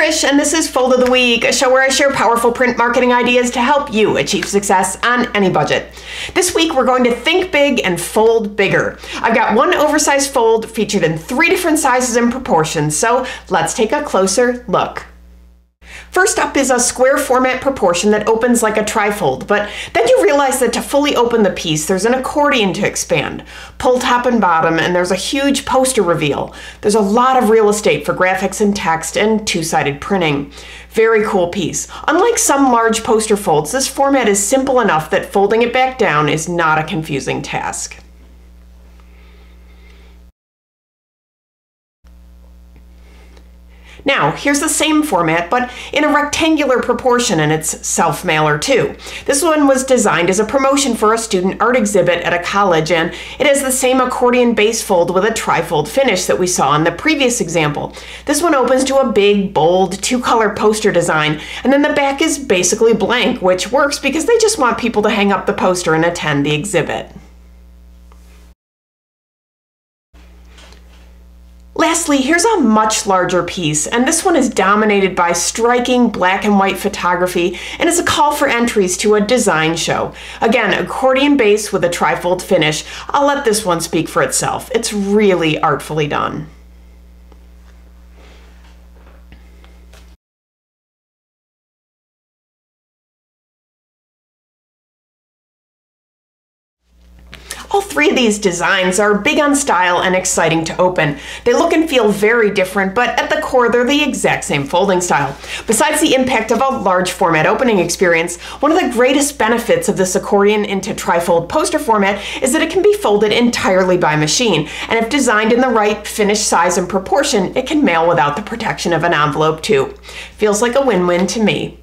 Trish, and this is Fold of the Week, a show where I share powerful print marketing ideas to help you achieve success on any budget. This week, we're going to think big and fold bigger. I've got one oversized fold featured in 3 different sizes and proportions, so let's take a closer look. First up is a square format proportion that opens like a trifold, but then you realize that to fully open the piece, there's an accordion to expand. Pull top and bottom, and there's a huge poster reveal. There's a lot of real estate for graphics and text and two-sided printing. Very cool piece. Unlike some large poster folds, this format is simple enough that folding it back down is not a confusing task. Now, here's the same format, but in a rectangular proportion, and it's self-mailer too. This one was designed as a promotion for a student art exhibit at a college, and it has the same accordion base fold with a trifold finish that we saw in the previous example. This one opens to a big, bold, 2-color poster design, and then the back is basically blank, which works because they just want people to hang up the poster and attend the exhibit. Lastly, here's a much larger piece, and this one is dominated by striking black and white photography and is a call for entries to a design show. Again, accordion base with a trifold finish. I'll let this one speak for itself. It's really artfully done. All 3 of these designs are big on style and exciting to open. They look and feel very different, but at the core, they're the exact same folding style. Besides the impact of a large format opening experience, one of the greatest benefits of this accordion into trifold poster format is that it can be folded entirely by machine, and if designed in the right finish size and proportion, it can mail without the protection of an envelope too. Feels like a win-win to me.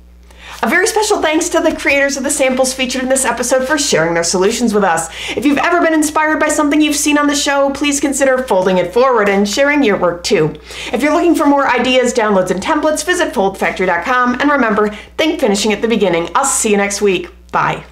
A very special thanks to the creators of the samples featured in this episode for sharing their solutions with us. If you've ever been inspired by something you've seen on the show, please consider folding it forward and sharing your work too. If you're looking for more ideas, downloads, and templates, visit foldfactory.com, and remember, think finishing at the beginning. I'll see you next week. Bye.